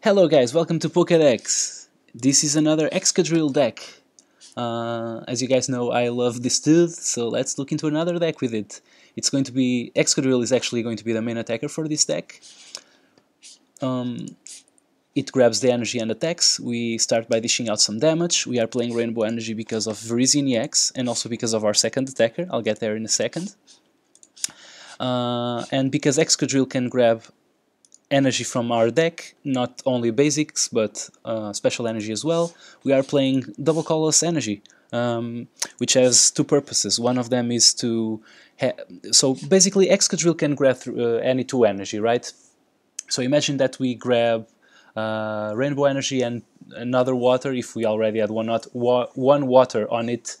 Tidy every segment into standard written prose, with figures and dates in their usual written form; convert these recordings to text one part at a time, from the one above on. Hello guys, welcome to PokeDecks. This is another Excadrill deck. As you guys know, I love this Toad, so let's look into another deck with it. It's going to be... Excadrill is actually going to be the main attacker for this deck. It grabs the energy and attacks. We start by dishing out some damage. We are playing Rainbow Energy because of Virizion EX and also because of our second attacker. I'll get there in a second. And because Excadrill can grab energy from our deck, not only basics but special energy as well, we are playing double colorless energy, which has two purposes. One of them is to so basically Excadrill can grab any two energy, right? So imagine that we grab Rainbow Energy and another water. If we already had one water on it,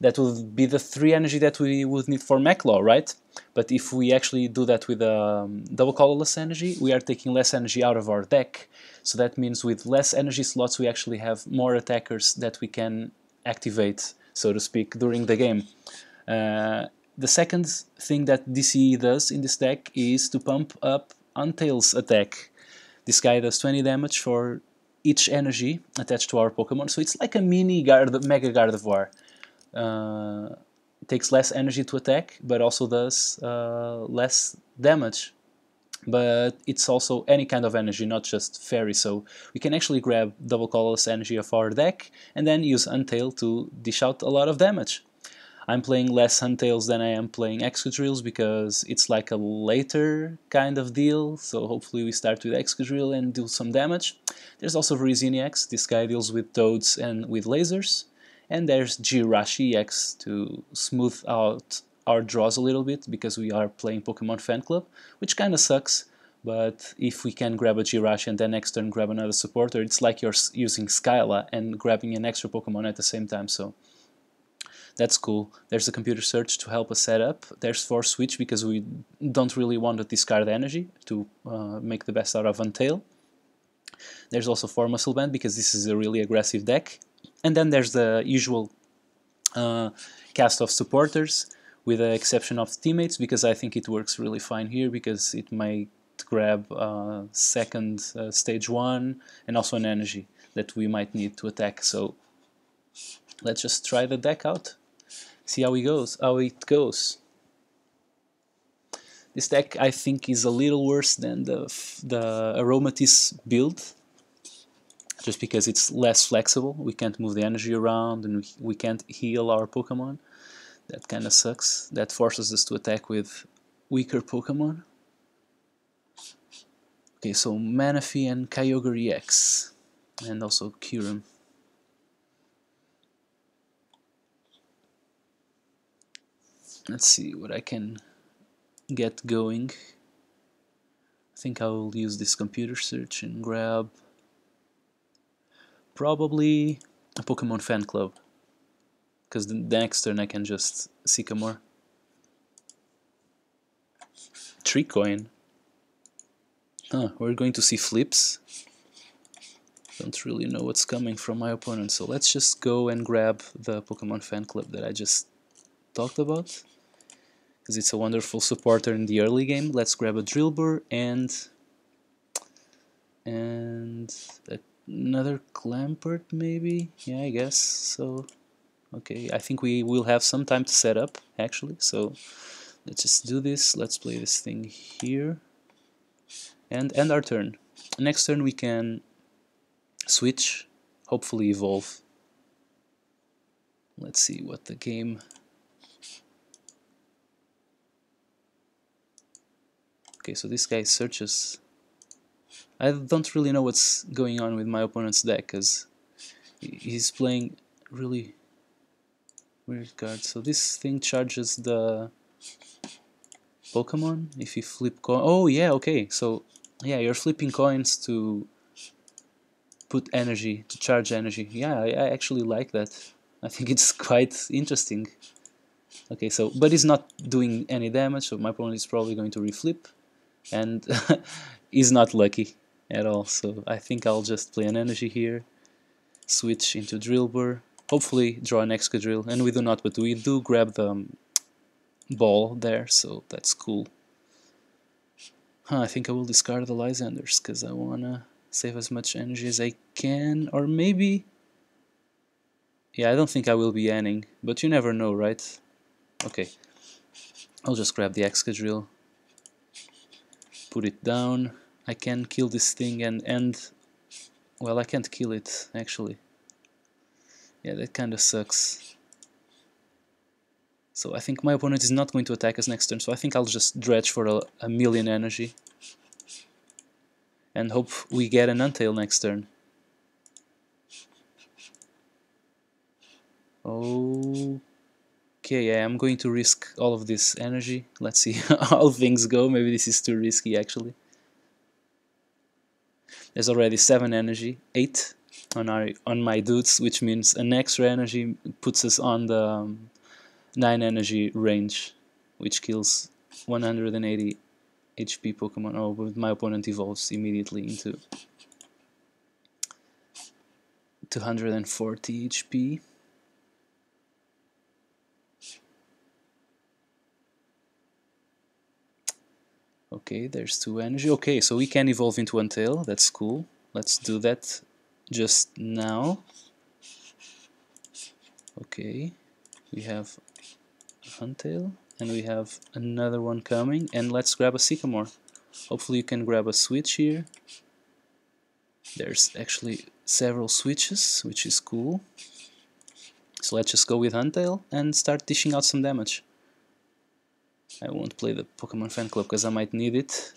that would be the three energy that we would need for Mech Law, right? But if we actually do that with double colorless energy, we are taking less energy out of our deck. So that means with less energy slots, we actually have more attackers that we can activate, so to speak, during the game. The second thing that DCE does in this deck is to pump up Huntail's attack. This guy does 20 damage for each energy attached to our Pokémon, so it's like a mini Mega Gardevoir. Takes less energy to attack, but also does less damage. But it's also any kind of energy, not just fairy, so we can actually grab double colorless energy of our deck and then use Huntail to dish out a lot of damage. I'm playing less Huntails than I am playing Excadrills because it's like a later kind of deal, so hopefully we start with Excadrill and do some damage. There's also Virizion EX. This guy deals with Toads and with lasers. And there's Jirachi X to smooth out our draws a little bit, because we are playing Pokemon Fan Club, which kind of sucks, but if we can grab a Jirachi and then next turn grab another supporter, it's like you're using Skyla and grabbing an extra Pokemon at the same time, so that's cool. There's a computer search to help us set up. There's Force Switch because we don't really want to discard energy to make the best out of Huntail. There's also 4 Muscle Band because this is a really aggressive deck. And then there's the usual cast of supporters, with the exception of teammates, because I think it works really fine here, because it might grab second stage 1 and also an energy that we might need to attack. So let's just try the deck out, see how it goes. This deck I think is a little worse than the Aromatisse build, just because it's less flexible. We can't move the energy around and we can't heal our Pokemon. That kind of sucks. That forces us to attack with weaker Pokemon. Okay, so Manaphy and Kyogre EX, and also Kyurem. Let's see what I can get going. I think I will use this computer search and grab probably a Pokemon Fan Club, because the next turn I can just Sycamore. 3 coin. Huh, we're going to see flips. Don't really know what's coming from my opponent, so let's just go and grab the Pokemon Fan Club that I just talked about, because it's a wonderful supporter in the early game. Let's grab a Drilbur and a another Clamperl, maybe? Yeah, I guess so. Okay, I think we will have some time to set up, actually, so let's just do this. Let's play this thing here and end our turn. Next turn we can switch, hopefully evolve. Let's see what the game... Okay, so this guy searches. I don't really know what's going on with my opponent's deck, because he's playing really weird cards. So this thing charges the Pokemon if you flip coin. Oh yeah, okay, so yeah, you're flipping coins to put energy, to charge energy. Yeah, I actually like that. I think it's quite interesting. Okay, so, but he's not doing any damage, so my opponent is probably going to reflip, and he's not lucky at all, so I think I'll just play an energy here, switch into Drilbur, hopefully draw an Excadrill, and we do not, but we do grab the ball there, so that's cool. Huh, I think I will discard the Lysander's, because I wanna save as much energy as I can, or maybe... yeah, I don't think I will be Anning, but you never know, right? Okay, I'll just grab the Excadrill, put it down. I can kill this thing and end... well, I can't kill it, actually. Yeah, that kinda sucks. So I think my opponent is not going to attack us next turn, so I think I'll just dredge for a million energy. And hope we get an Huntail next turn. Okay, yeah, I'm going to risk all of this energy. Let's see how things go. Maybe this is too risky, actually. There's already 7 energy, 8 on my dudes, which means an extra energy puts us on the 9 energy range, which kills 180 HP Pokemon. Oh, but my opponent evolves immediately into 240 HP. Okay, there's 2 energy. Okay, so we can evolve into Huntail. That's cool. Let's do that just now. Okay, we have Huntail, and we have another one coming. And let's grab a Sycamore. Hopefully you can grab a switch here. There's actually several switches, which is cool. So let's just go with Huntail and start dishing out some damage. I won't play the Pokemon Fan Club because I might need it.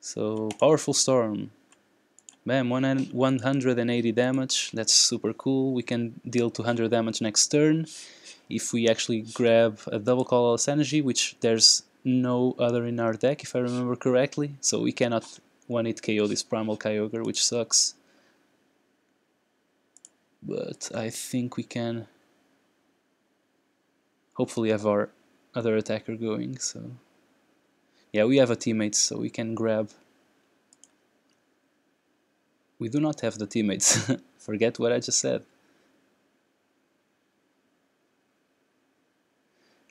So, Powerful Storm. Bam, 180 damage. That's super cool. We can deal 200 damage next turn if we actually grab a double colorless energy, which there's no other in our deck, if I remember correctly. So we cannot one-hit KO this Primal Kyogre, which sucks. But I think we can hopefully have our other attacker going, so... yeah, we have a teammate, so we can grab... we do not have the teammates. Forget what I just said.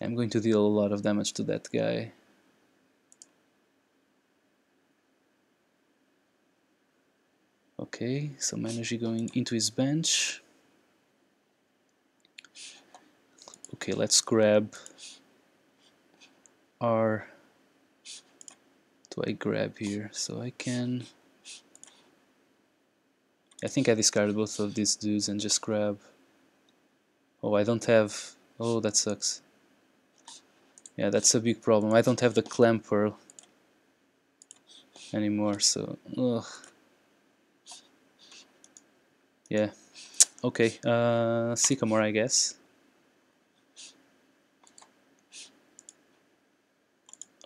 I'm going to deal a lot of damage to that guy. Okay, some energy going into his bench. Okay, let's grab... or do I grab here? So I can... I think I discard both of these dudes and just grab... oh, I don't have... oh, that sucks. Yeah, that's a big problem. I don't have the Clamperl anymore, so... ugh. Yeah. Okay, Sycamore, I guess.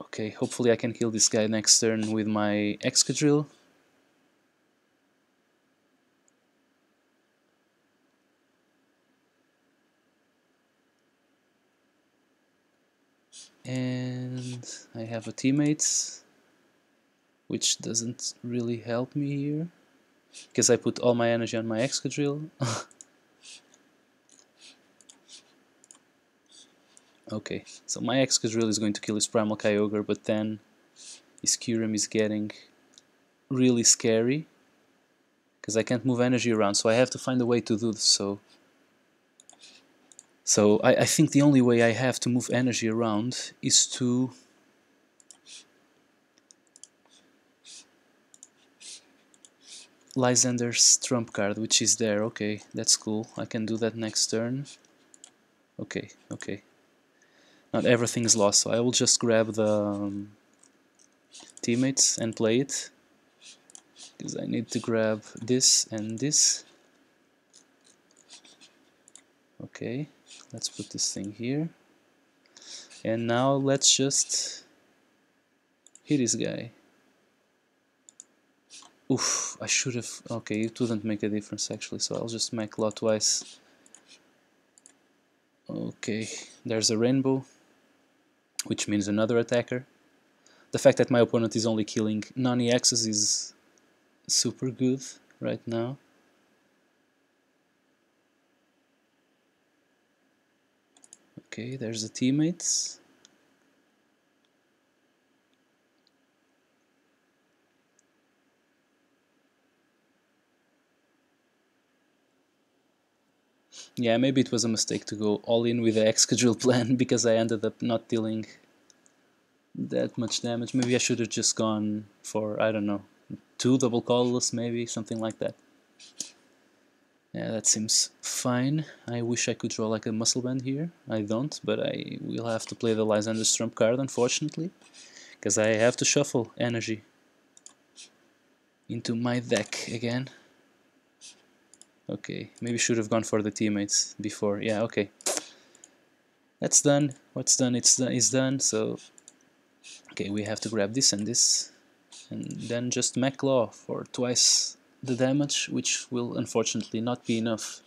Okay, hopefully I can kill this guy next turn with my Excadrill. And I have a teammate, which doesn't really help me here, because I put all my energy on my Excadrill. Okay, so my Excadrill is going to kill his Primal Kyogre, but then his Kyurem is getting really scary because I can't move energy around, so I have to find a way to do this. So I think the only way I have to move energy around is to... Lysander's Trump Card, which is there. Okay, that's cool. I can do that next turn. Okay, okay. Not everything's lost, so I will just grab the teammates and play it, because I need to grab this and this. Okay, let's put this thing here, and now let's just hit this guy. Oof, I should have... okay, it wouldn't make a difference actually, so I'll just Mech Law twice. Okay, there's a rainbow, which means another attacker. The fact that my opponent is only killing non-EXs is super good right now. Okay, there's the teammates. Yeah, maybe it was a mistake to go all in with the Excadrill plan, because I ended up not dealing that much damage. Maybe I should have just gone for, I don't know, 2 double colorless, maybe, something like that. Yeah, that seems fine. I wish I could draw like a Muscle Band here. I don't, but I will have to play the Lysander's Trump card, unfortunately, because I have to shuffle energy into my deck again. Okay, maybe should have gone for the teammates before. Yeah, okay. That's done. What's done is done. So, okay, we have to grab this and this. And then just Mech Law for twice the damage, which will unfortunately not be enough.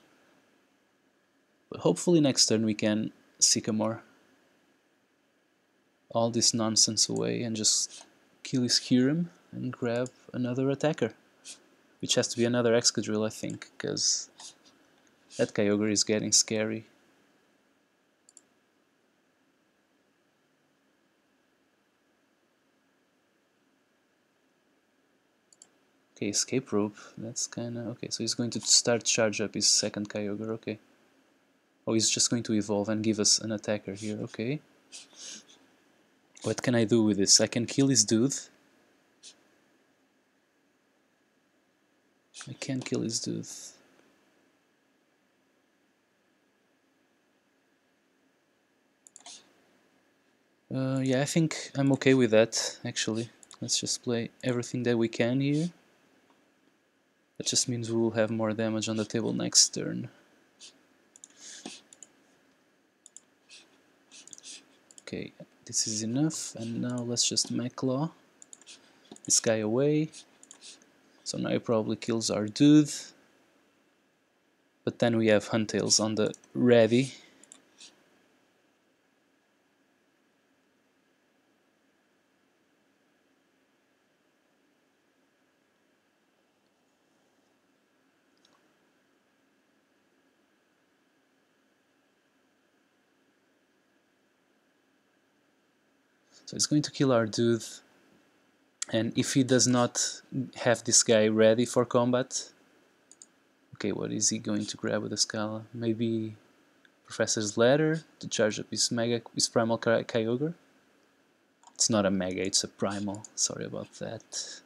But hopefully next turn we can Sycamore all this nonsense away and just kill his Kyurem and grab another attacker. Which has to be another Excadrill, I think, because that Kyogre is getting scary. Okay, escape rope, that's kinda... Okay, so he's going to start charge up his second Kyogre, okay. Oh, he's just going to evolve and give us an attacker here, okay. What can I do with this? I can kill his dude. I can't kill his dude. Yeah, I think I'm okay with that, actually. Let's just play everything that we can here. That just means we will have more damage on the table next turn. Okay, this is enough, and now let's just Mech Law this guy away. So now he probably kills our dude, but then we have Huntails on the ready. So it's going to kill our dude. And if he does not have this guy ready for combat... Okay, what is he going to grab with the Scala? Maybe Professor's Ladder to charge up his Mega, his Primal Kyogre? It's not a Mega, it's a Primal. Sorry about that.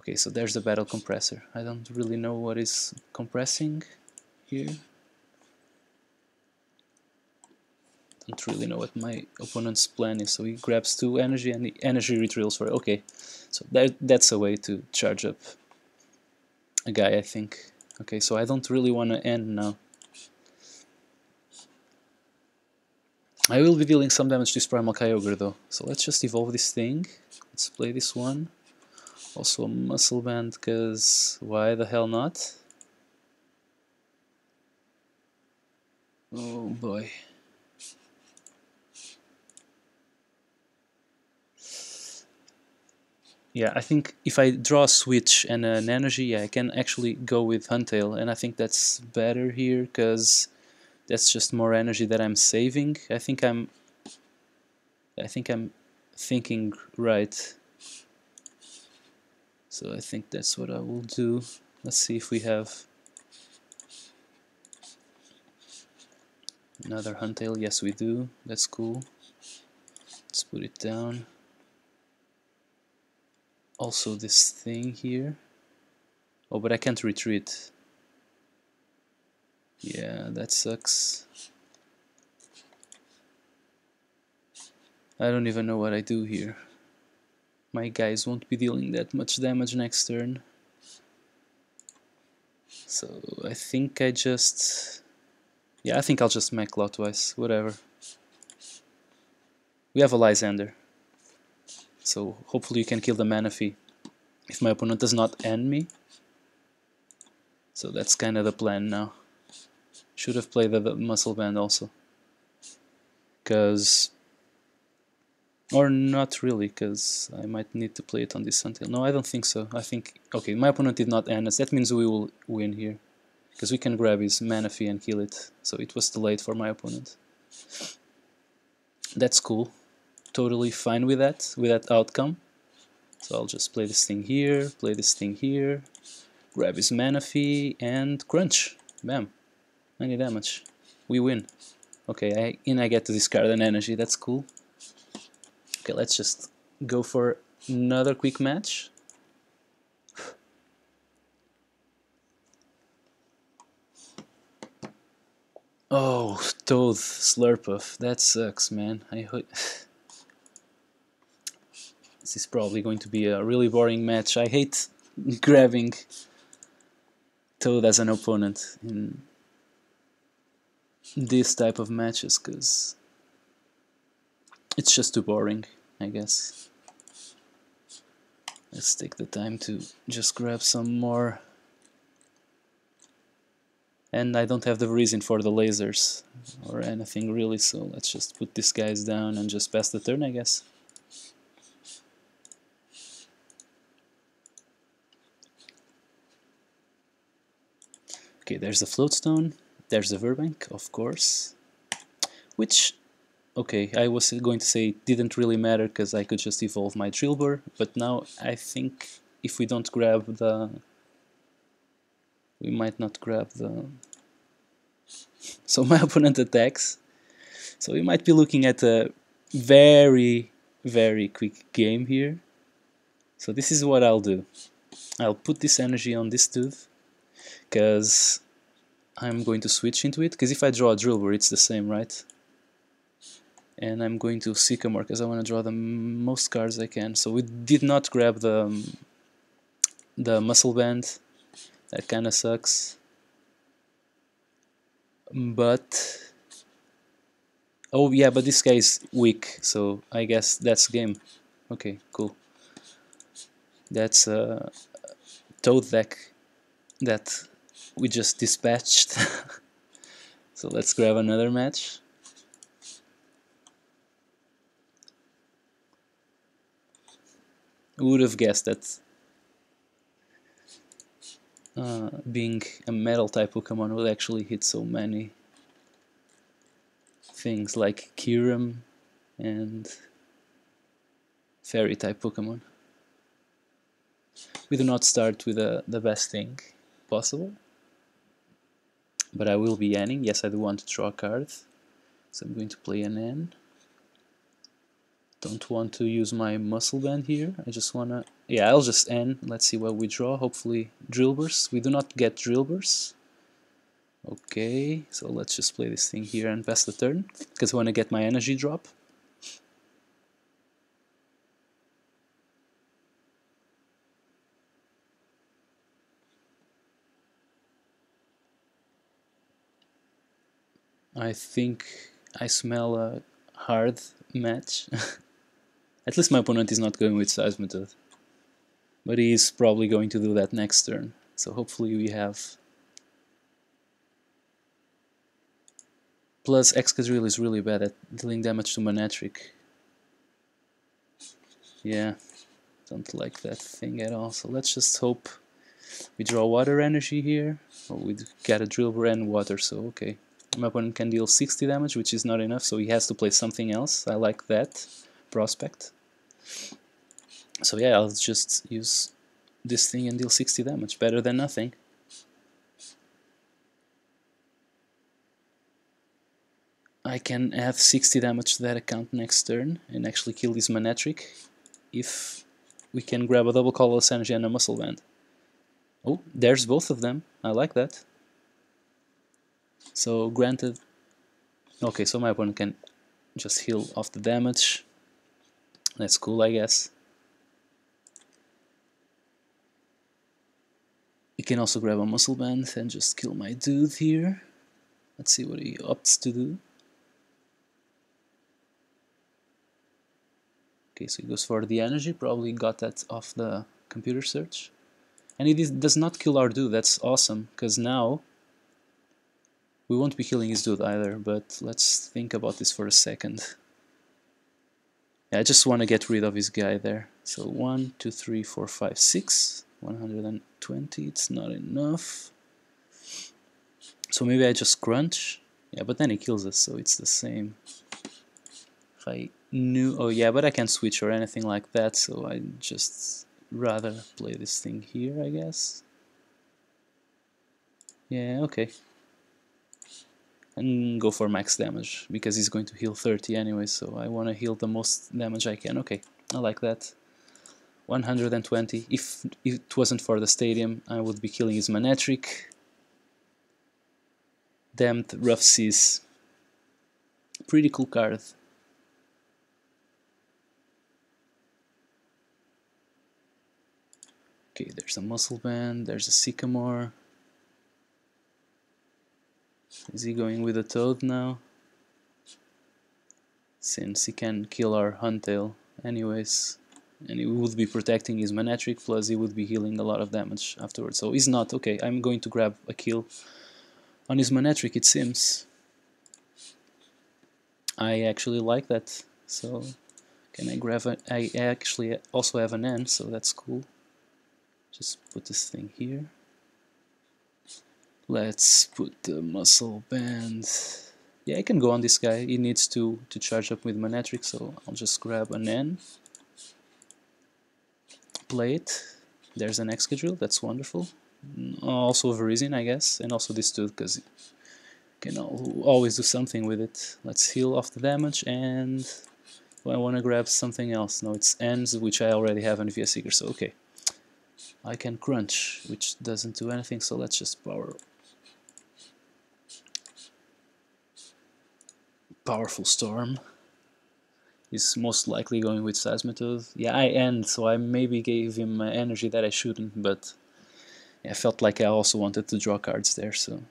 Okay, so there's the Battle Compressor. I don't really know what is compressing here. Don't really know what my opponent's plan is, so he grabs 2 energy and the energy retrievals for it. Okay, so that's a way to charge up a guy, I think. Okay, so I don't really want to end now. I will be dealing some damage to this Primal Kyogre though, so let's just evolve this thing. Let's play this one. Also a Muscle Band, because why the hell not? Oh boy. Yeah, I think if I draw a switch and an energy, yeah, I can actually go with Huntail, and I think that's better here, because that's just more energy that I'm saving. I think I'm thinking right. So I think that's what I will do. Let's see if we have another Huntail. Yes, we do. That's cool. Let's put it down. Also this thing here. Oh, but I can't retreat. Yeah, that sucks. I don't even know what I do here. My guys won't be dealing that much damage next turn. So I think I just... Yeah, I think I'll just Mech Law twice, whatever. We have a Lysander. So hopefully you can kill the Manaphy if my opponent does not end me. So that's kind of the plan now. Should have played the Muscle Band also. Because... Or not really, because I might need to play it on this Huntail. No, I don't think so. I think... Okay, my opponent did not end us. That means we will win here. Because we can grab his Manaphy and kill it. So it was too late for my opponent. That's cool. Totally fine with that outcome. So I'll just play this thing here, grab his Manaphy and crunch. Bam. 90 damage. We win. Okay, I get to discard an energy, that's cool. Okay, let's just go for another quick match. Oh, Toad, Slurpuff, that sucks, man. I hope this is probably going to be a really boring match. I hate grabbing Toad as an opponent in this type of matches, because it's just too boring, I guess. Let's take the time to just grab some more. And I don't have the reason for the lasers or anything really, so let's just put these guys down and just pass the turn, I guess. Okay, there's the Floatstone, there's the Verbank, of course, which, okay, I was going to say it didn't really matter because I could just evolve my Drilbur, but now I think if we don't grab the... we might not grab the... so my opponent attacks. So we might be looking at a very, very quick game here. So this is what I'll do. I'll put this energy on this dude, because I'm going to switch into it. Because if I draw a Drilbur, it's the same, right? And I'm going to Sycamore, because I want to draw the most cards I can. So we did not grab the Muscle Band. That kind of sucks, but oh yeah, but this guy is weak, so I guess that's game. Okay, cool. That's a Toad deck that we just dispatched. So let's grab another match. Would have guessed that. Being a metal type Pokemon will actually hit so many things like Kyurem and fairy type Pokemon. We do not start with the best thing possible, but I will be Nning. Yes, I do want to draw a card, so I'm going to play an N. Don't want to use my Muscle Band here, I just wanna... yeah, I'll just N, let's see what we draw, hopefully Drilburs. We do not get Drilburs. Okay, so let's just play this thing here and pass the turn, because I want to get my energy drop. I think I smell a hard match. At least my opponent is not going with Seismitoad, but he is probably going to do that next turn, so hopefully we have... plus Excadrill is really bad at dealing damage to Manectric. Yeah, don't like that thing at all, so let's just hope we draw water energy here. Well, we got a Drilbur and water, so okay. My opponent can deal 60 damage, which is not enough, so he has to play something else. I like that prospect. So yeah, I'll just use this thing and deal 60 damage. Better than nothing. I can add 60 damage to that account next turn and actually kill this Manectric if we can grab a double colorless energy and a Muscle Band. Oh, there's both of them. I like that. So granted, okay, so my opponent can just heal off the damage. That's cool, I guess. He can also grab a Muscle Band and just kill my dude here. Let's see what he opts to do. Okay, so he goes for the energy, probably got that off the computer search. And it does not kill our dude, that's awesome, because now we won't be killing his dude either, but let's think about this for a second. Yeah, I just want to get rid of his guy there. So 1, 2, 3, 4, 5, 6, 120, it's not enough. So maybe I just crunch. Yeah, but then he kills us, so it's the same. If I knew... oh yeah, but I can't switch or anything like that, so I'd just rather play this thing here, I guess. Yeah, okay. And go for max damage, because he's going to heal 30 anyway, so I want to heal the most damage I can. Okay, I like that. 120. If it wasn't for the stadium, I would be killing his Manectric. Damned Rough Seas. Pretty cool card. Okay, there's a Muscle Band, there's a Sycamore. Is he going with a Toad now? Since he can kill our Huntail anyways. And he would be protecting his Manectric, plus he would be healing a lot of damage afterwards. So he's not. Okay, I'm going to grab a kill on his Manectric, it seems. I actually like that. So, can I grab a... I actually also have an N, so that's cool. Just put this thing here. Let's put the Muscle Band. Yeah, I can go on this guy. He needs to charge up with Manectric, so I'll just grab an N. Play it. There's an Excadrill, that's wonderful. Also a Virizion, I guess, and also this dude, because you can always do something with it. Let's heal off the damage, and I want to grab something else. No, it's N's, which I already have on Via Seeker, so okay. I can crunch, which doesn't do anything, so let's just power. Powerful Storm. He's most likely going with Seismitoad. Yeah, I end, so I maybe gave him energy that I shouldn't, but I felt like I also wanted to draw cards there, so...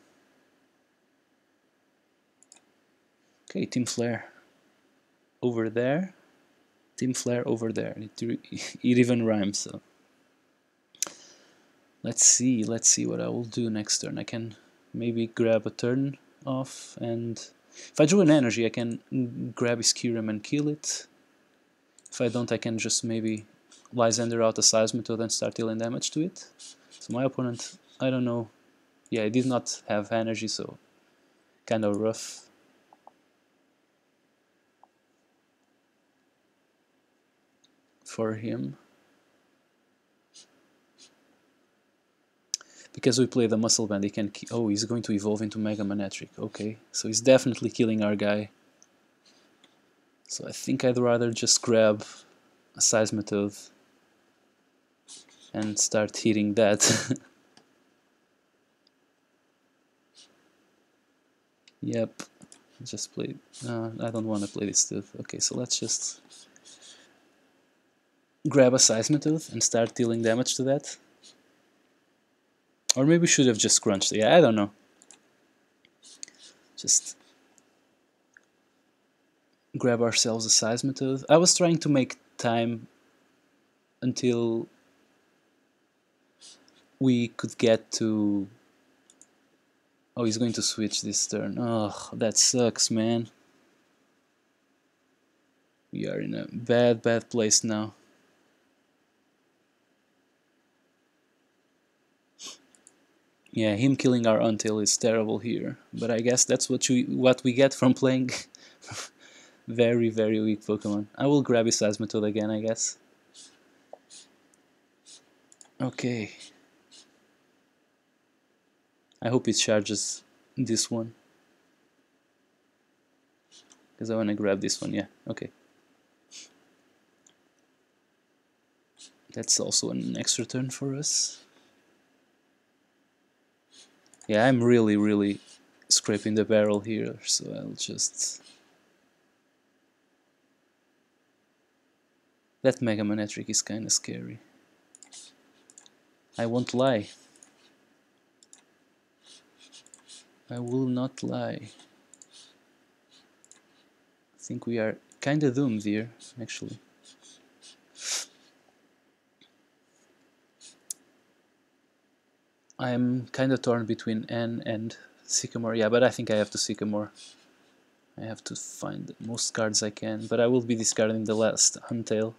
Okay, Team Flare over there. Team Flare over there. It even rhymes, so... Let's see what I will do next turn. I can maybe grab a turn off, and... If I drew an energy, I can grab his Kyurem and kill it. If I don't, I can just maybe Lysander out the Seismitoad and start dealing damage to it. So my opponent, I don't know. Yeah, I did not have energy, so kind of rough. For him. Because we play the Muscle Band, he can... Oh, he's going to evolve into Mega Manectric. Okay, so he's definitely killing our guy. So I think I'd rather just grab a Seismitoad and start hitting that. Yep, just play... I don't want to play this dude. Okay, so let's just grab a Seismitoad and start dealing damage to that. Or maybe we should have just crunched. Yeah, I don't know. Just grab ourselves a Seismitoad. I was trying to make time until we could get to... Oh, he's going to switch this turn. Oh, that sucks, man. We are in a bad, bad place now. Yeah, him killing our Huntail is terrible here, but I guess that's what we get from playing very, very weak Pokemon. I will grab his Seismitoad again, I guess. Okay. I hope it charges this one. Because I want to grab this one, yeah, okay. That's also an extra turn for us. Yeah, I'm really, really scraping the barrel here, so I'll just... That Mega Manectric is kind of scary. I won't lie. I will not lie. I think we are kind of doomed here, actually. I'm kind of torn between N and Sycamore, yeah, but I think I have to Sycamore. I have to find the most cards I can, but I will be discarding the last Huntail.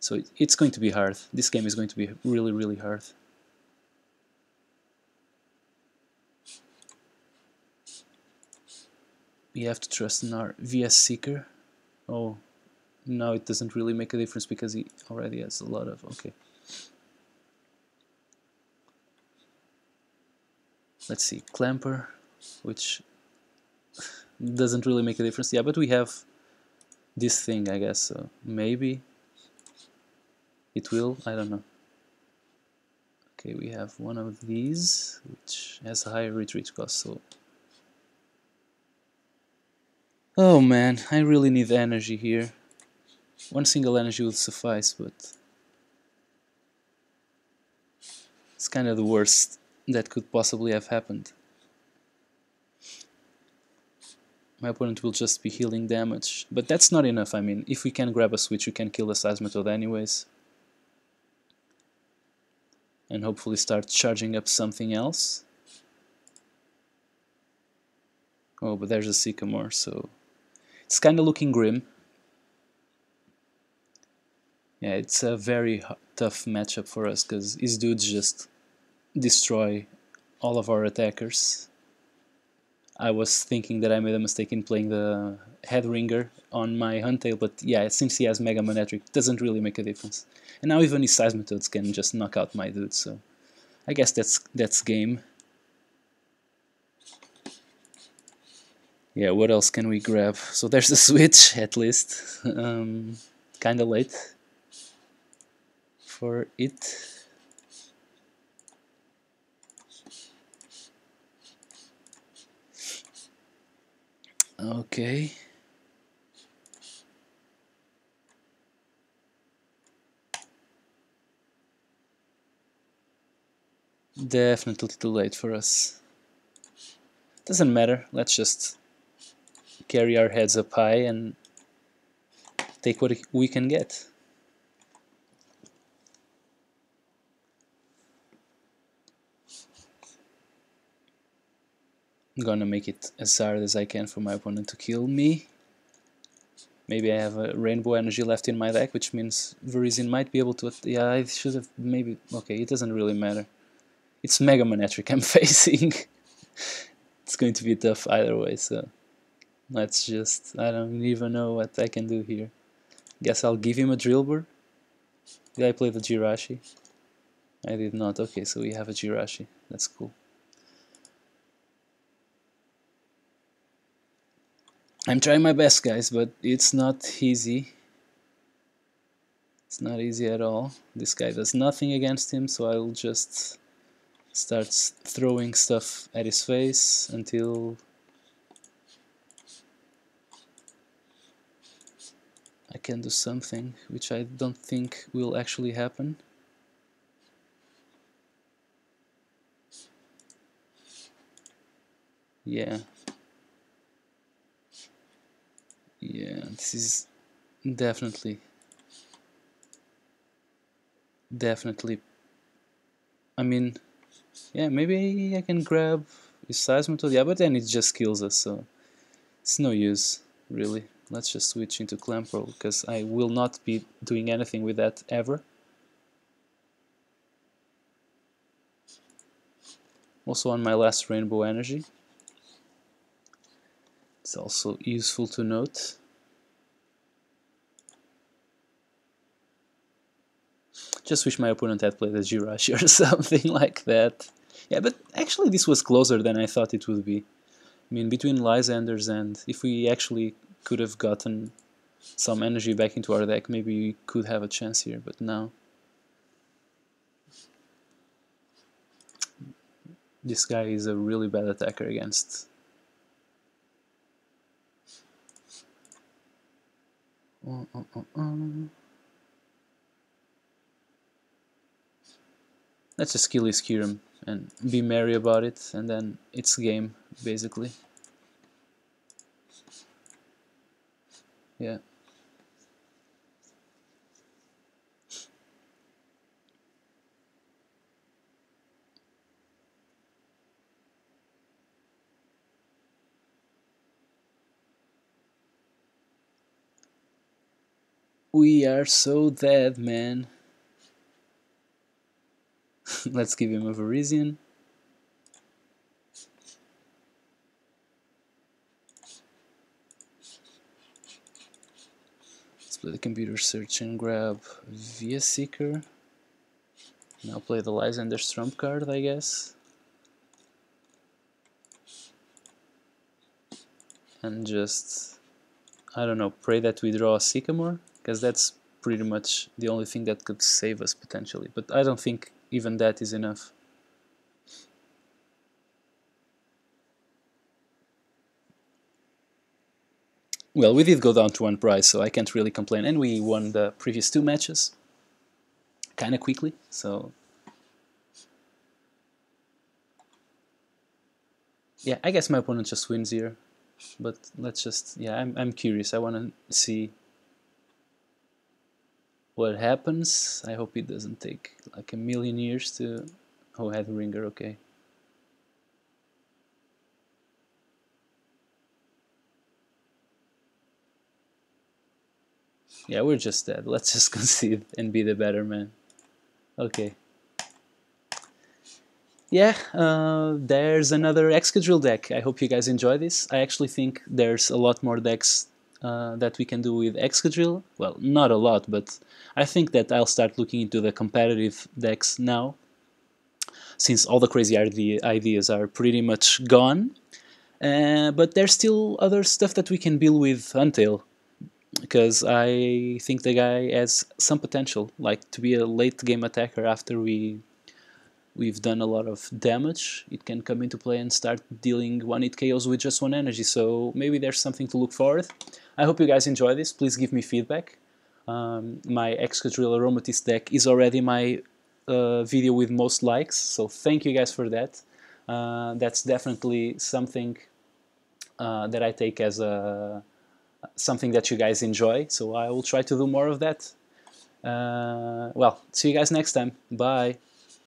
So it's going to be hard. This game is going to be really, really hard. We have to trust in our Via Seeker. Oh, no, it doesn't really make a difference because he already has a lot of... Okay. Let's see, Clamperl, which doesn't really make a difference. Yeah, but we have this thing, I guess. So maybe it will, I don't know. Okay, we have one of these, which has a higher retreat cost, so... Oh man, I really need energy here. One single energy will suffice, but... It's kind of the worst that could possibly have happened. My opponent will just be healing damage, but that's not enough. I mean, if we can grab a switch, we can kill the Seismitoad anyways. And hopefully start charging up something else. Oh, but there's a Sycamore, so... It's kind of looking grim. Yeah, it's a very tough matchup for us, because these dudes just destroy all of our attackers. I was thinking that I made a mistake in playing the Head Ringer on my Huntail, but yeah, since he has Mega Manectric, it doesn't really make a difference. And now even his Seismitoads can just knock out my dude, so I guess that's game. Yeah, what else can we grab? So there's the switch, at least. Kinda late for it. Okay. Definitely too late for us. Doesn't matter, let's just carry our heads up high and take what we can get. I'm gonna make it as hard as I can for my opponent to kill me. Maybe I have a rainbow energy left in my deck, which means Virizion might be able to... Yeah, I should have maybe... Okay, it doesn't really matter. It's Mega Manectric I'm facing. It's going to be tough either way, so... Let's just... I don't even know what I can do here. Guess I'll give him a Drilbur. Did I play the Jirachi? I did not. Okay, so we have a Jirachi. That's cool. I'm trying my best, guys, but it's not easy. It's not easy at all. This guy does nothing against him, so I'll just... starts throwing stuff at his face until I can do something, which I don't think will actually happen. Yeah. Yeah, this is definitely, I mean, yeah, maybe I can grab his Seismitoad, yeah, but then it just kills us, so it's no use, really. Let's just switch into Clamperl, because I will not be doing anything with that ever. Also on my last Rainbow Energy. It's also useful to note. Just wish my opponent had played a Jirachi or something like that. Yeah, but actually this was closer than I thought it would be. I mean, between Lysander's and... If we actually could have gotten some energy back into our deck, maybe we could have a chance here, but now... This guy is a really bad attacker against... Let's just kill his Kyurem and be merry about it, and then it's game, basically. Yeah. We are so dead, man. Let's give him a Virizion. Let's play the Computer Search and grab Via Seeker. Now play the Lysander's Trump Card, I guess. and just, I don't know, pray that we draw a Sycamore, because that's pretty much the only thing that could save us potentially, but I don't think even that is enough. Well, we did go down to one prize, so I can't really complain, and we won the previous two matches kind of quickly, so yeah, I guess my opponent just wins here, but let's just, yeah, I'm curious, I want to see what happens. I hope it doesn't take like a million years to, oh, Head Ringer, okay. Yeah, we're just dead. Let's just concede and be the better man. Okay. Yeah, there's another Excadrill deck. I hope you guys enjoy this. I actually think there's a lot more decks that we can do with Excadrill. Well, not a lot, but I think that I'll start looking into the competitive decks now, since all the crazy ideas are pretty much gone. But there's still other stuff that we can build with Huntail, because I think the guy has some potential, like to be a late game attacker. After we've done a lot of damage, it can come into play and start dealing 1-hit KOs with just 1 energy, so maybe there's something to look forward. I hope you guys enjoy this, please give me feedback. My Excadrill Aromatisse deck is already my video with most likes, so thank you guys for that. That's definitely something that I take as a something that you guys enjoy, so I will try to do more of that. Well, see you guys next time. Bye.